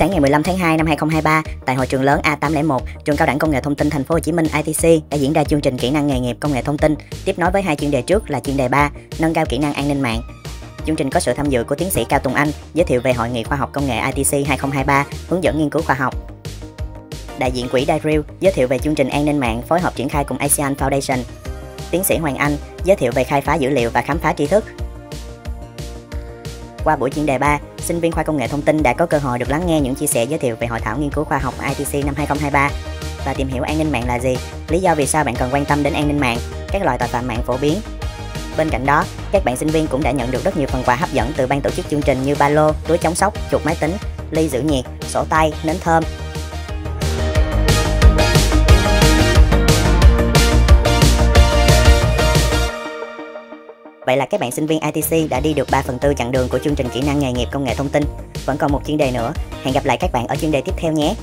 Sáng ngày 15 tháng 2 năm 2023, tại hội trường lớn A801, trường Cao đẳng Công nghệ Thông tin Thành phố Hồ Chí Minh (ITC) đã diễn ra chương trình kỹ năng nghề nghiệp công nghệ thông tin, tiếp nối với hai chuyên đề trước là chuyên đề 3, nâng cao kỹ năng an ninh mạng. Chương trình có sự tham dự của tiến sĩ Cao Tùng Anh, giới thiệu về Hội nghị khoa học công nghệ ITC 2023, hướng dẫn nghiên cứu khoa học. Đại diện quỹ Dairil giới thiệu về chương trình an ninh mạng phối hợp triển khai cùng ASEAN Foundation. Tiến sĩ Hoàng Anh giới thiệu về khai phá dữ liệu và khám phá tri thức. Qua buổi chuyên đề 3, sinh viên khoa công nghệ thông tin đã có cơ hội được lắng nghe những chia sẻ giới thiệu về hội thảo nghiên cứu khoa học ITC năm 2023 và tìm hiểu an ninh mạng là gì, lý do vì sao bạn cần quan tâm đến an ninh mạng, các loại tội phạm mạng phổ biến. Bên cạnh đó, các bạn sinh viên cũng đã nhận được rất nhiều phần quà hấp dẫn từ ban tổ chức chương trình như ba lô, túi chống sốc, chuột máy tính, ly giữ nhiệt, sổ tay, nến thơm. Vậy là các bạn sinh viên ITC đã đi được 3/4 chặng đường của chương trình kỹ năng nghề nghiệp công nghệ thông tin. Vẫn còn một chuyên đề nữa, hẹn gặp lại các bạn ở chuyên đề tiếp theo nhé!